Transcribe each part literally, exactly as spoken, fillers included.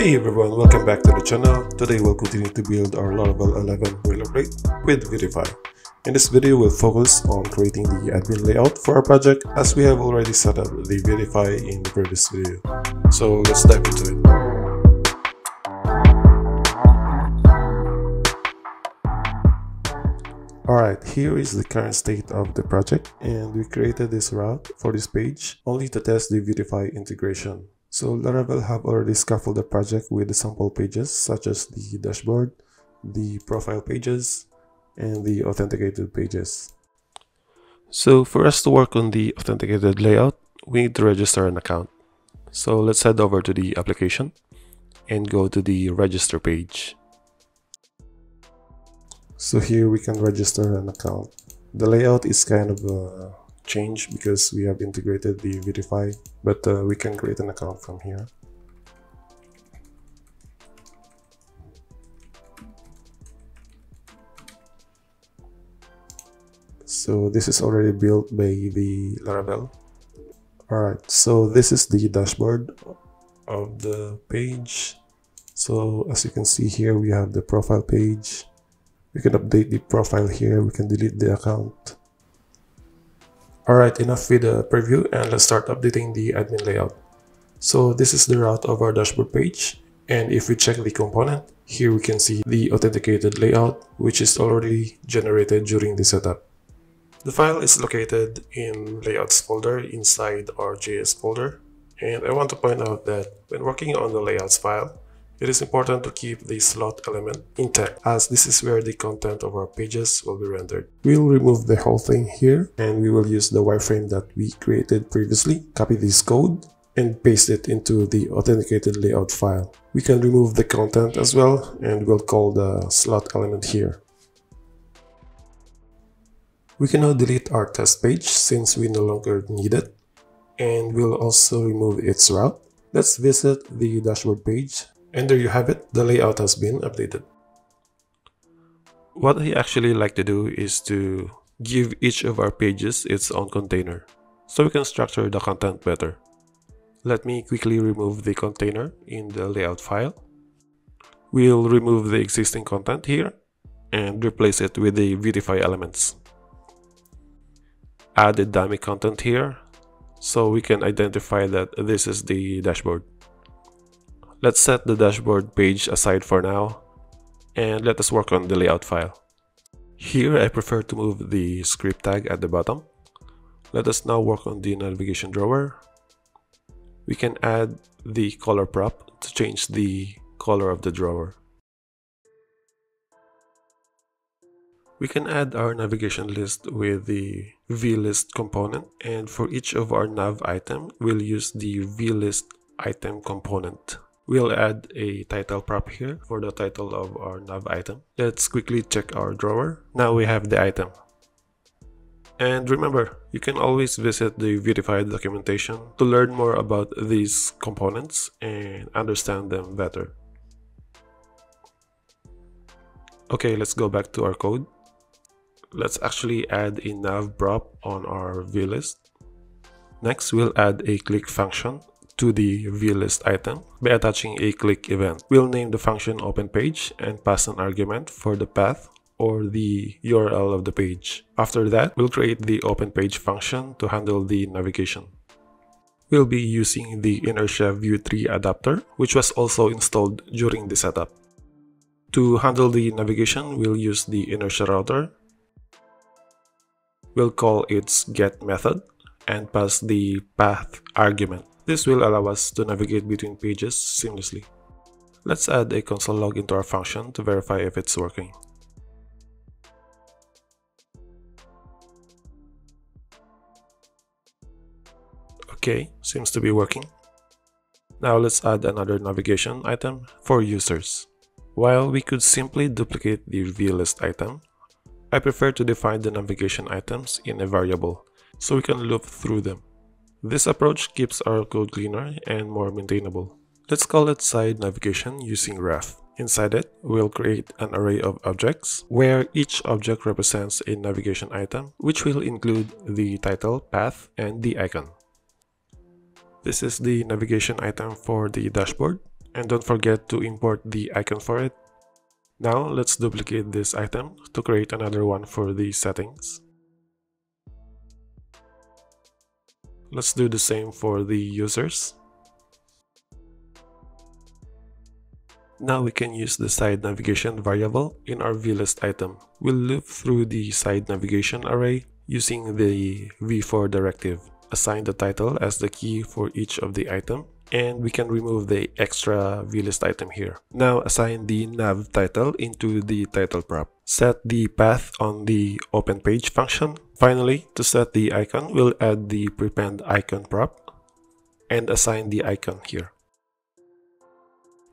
Hey everyone, welcome back to the channel. Today we'll continue to build our Laravel eleven web update with Vuetify. In this video we'll focus on creating the admin layout for our project, as we have already set up the Vuetify in the previous video. So let's dive into it. Alright, here is the current state of the project, and we created this route for this page only to test the Vuetify integration. So Laravel have already scaffolded the project with the sample pages such as the dashboard, the profile pages, and the authenticated pages. So for us to work on the authenticated layout, we need to register an account. So let's head over to the application and go to the register page. So here we can register an account. The layout is kind of a change because we have integrated the Vuetify, but uh, we can create an account from here. So this is already built by the Laravel. Alright, so this is the dashboard of the page. So as you can see here, we have the profile page. We can update the profile here, we can delete the account. Alright, enough with the preview, and let's start updating the admin layout. So this is the route of our dashboard page, and if we check the component, here we can see the authenticated layout, which is already generated during the setup. The file is located in layouts folder inside our J S folder, and I want to point out that when working on the layouts file, it is important to keep the slot element intact, as this is where the content of our pages will be rendered. We'll remove the whole thing here, and we will use the wireframe that we created previously. Copy this code and paste it into the authenticated layout file. We can remove the content as well, and we'll call the slot element here. We can now delete our test page since we no longer need it, and we'll also remove its route. Let's visit the dashboard page. And there you have it, the layout has been updated. What I actually like to do is to give each of our pages its own container, so we can structure the content better. Let me quickly remove the container in the layout file. We'll remove the existing content here and replace it with the Vuetify elements. Add the dummy content here, so we can identify that this is the dashboard. Let's set the dashboard page aside for now, and let us work on the layout file. Here I prefer to move the script tag at the bottom. Let us now work on the navigation drawer. We can add the color prop to change the color of the drawer. We can add our navigation list with the VList component, and for each of our nav item, we'll use the VListItem component. We'll add a title prop here for the title of our nav item. Let's quickly check our drawer. Now we have the item. And remember, you can always visit the Vuetify documentation to learn more about these components and understand them better. Okay, let's go back to our code. Let's actually add a nav prop on our VList. Next, we'll add a click function to the VList item by attaching a click event. We'll name the function open page and pass an argument for the path or the U R L of the page. After that, we'll create the open page function to handle the navigation. We'll be using the Inertia View three adapter, which was also installed during the setup. To handle the navigation, we'll use the Inertia router. We'll call its get method and pass the path argument. This will allow us to navigate between pages seamlessly. Let's add a console log into our function to verify if it's working. Okay, seems to be working. Now let's add another navigation item for users. While we could simply duplicate the VList item, I prefer to define the navigation items in a variable so we can loop through them. This approach keeps our code cleaner and more maintainable. Let's call it side navigation using ref. Inside it, we'll create an array of objects where each object represents a navigation item, which will include the title, path, and the icon. This is the navigation item for the dashboard, And don't forget to import the icon for it. Now let's duplicate this item to create another one for the settings. Let's do the same for the users. Now we can use the side navigation variable in our VList item. We'll loop through the side navigation array using the v-for directive. Assign the title as the key for each of the item, and we can remove the extra VList item here. Now assign the nav title into the title prop. Set the path on the open page function. Finally, to set the icon, we'll add the prepend icon prop and assign the icon here.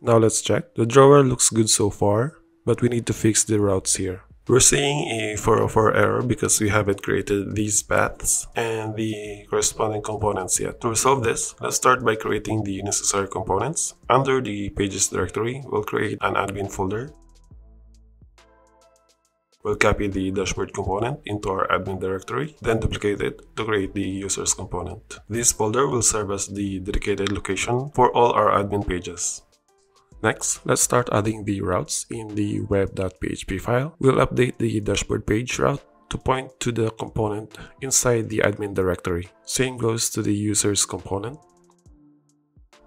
Now let's check. The drawer looks good so far, but we need to fix the routes here. We're seeing a four oh four error because we haven't created these paths and the corresponding components yet. To resolve this, let's start by creating the necessary components. Under the pages directory, we'll create an admin folder. We'll copy the dashboard component into our admin directory, then duplicate it to create the users component. This folder will serve as the dedicated location for all our admin pages. Next, let's start adding the routes in the web.php file. We'll update the dashboard page route to point to the component inside the admin directory. Same goes to the users component.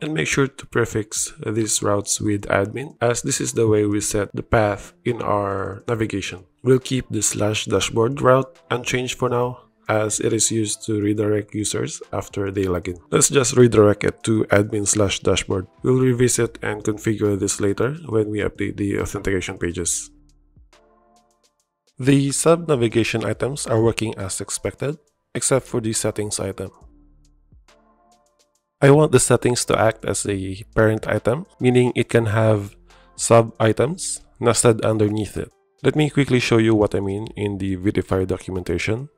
And make sure to prefix these routes with admin, as this is the way we set the path in our navigation. We'll keep the slash dashboard route unchanged for now, as it is used to redirect users after they log in. Let's just redirect it to admin slash dashboard. We'll revisit and configure this later when we update the authentication pages. The sub-navigation items are working as expected, except for the settings item. I want the settings to act as a parent item, meaning it can have sub-items nested underneath it. Let me quickly show you what I mean in the Vuetify documentation.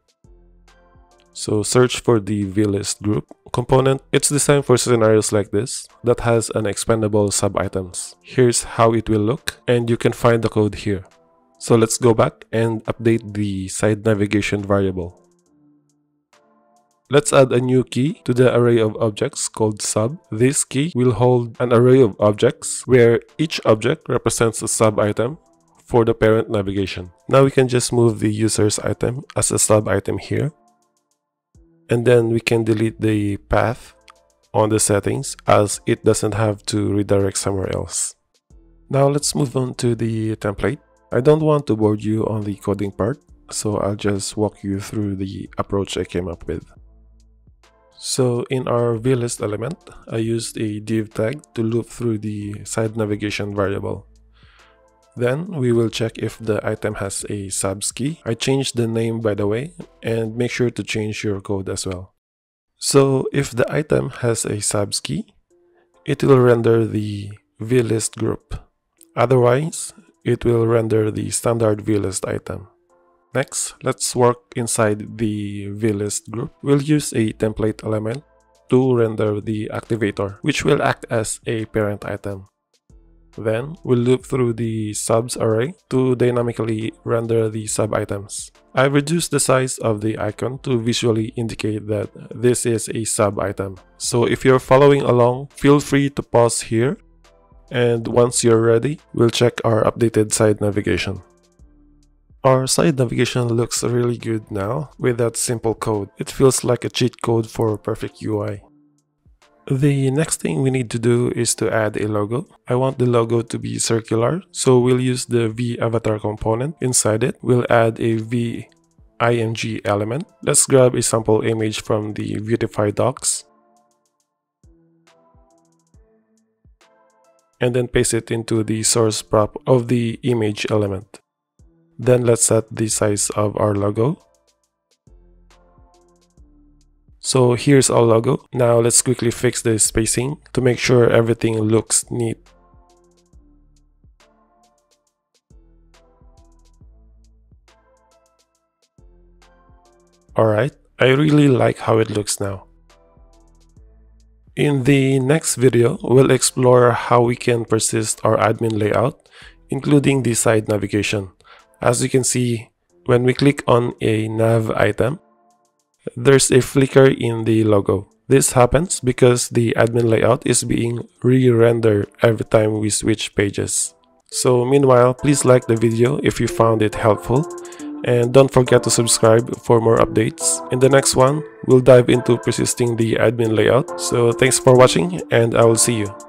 So search for the VListGroup component. It's designed for scenarios like this that has an expandable sub-items. Here's how it will look, and you can find the code here. So let's go back and update the side navigation variable. Let's add a new key to the array of objects called sub. This key will hold an array of objects where each object represents a sub-item for the parent navigation. Now we can just move the user's item as a sub-item here. And then we can delete the path on the settings, as it doesn't have to redirect somewhere else. Now let's move on to the template. I don't want to bore you on the coding part, so I'll just walk you through the approach I came up with. So in our VList element, I used a div tag to loop through the side navigation variable. Then we will check if the item has a subs key. I changed the name, by the way, and make sure to change your code as well. So if the item has a subs key, it will render the VList group. Otherwise, it will render the standard VList item. Next, let's work inside the VList group. We'll use a template element to render the activator, which will act as a parent item. Then, we'll loop through the subs array to dynamically render the sub-items. I've reduced the size of the icon to visually indicate that this is a sub-item. So if you're following along, feel free to pause here. And once you're ready, we'll check our updated side navigation. Our side navigation looks really good now with that simple code. It feels like a cheat code for perfect U I. The next thing we need to do is to add a logo. I want the logo to be circular, so we'll use the v-avatar component. Inside it, we'll add a v-img element. Let's grab a sample image from the Vuetify docs and then paste it into the source prop of the image element. Then let's set the size of our logo. So here's our logo. Now let's quickly fix the spacing to make sure everything looks neat. Alright, I really like how it looks now. In the next video, we'll explore how we can persist our admin layout, including the side navigation. As you can see, when we click on a nav item, there's a flicker in the logo. This happens because the admin layout is being re-rendered every time we switch pages. So meanwhile, please like the video if you found it helpful, and don't forget to subscribe for more updates. In the next one, we'll dive into persisting the admin layout. So thanks for watching, and I will see you.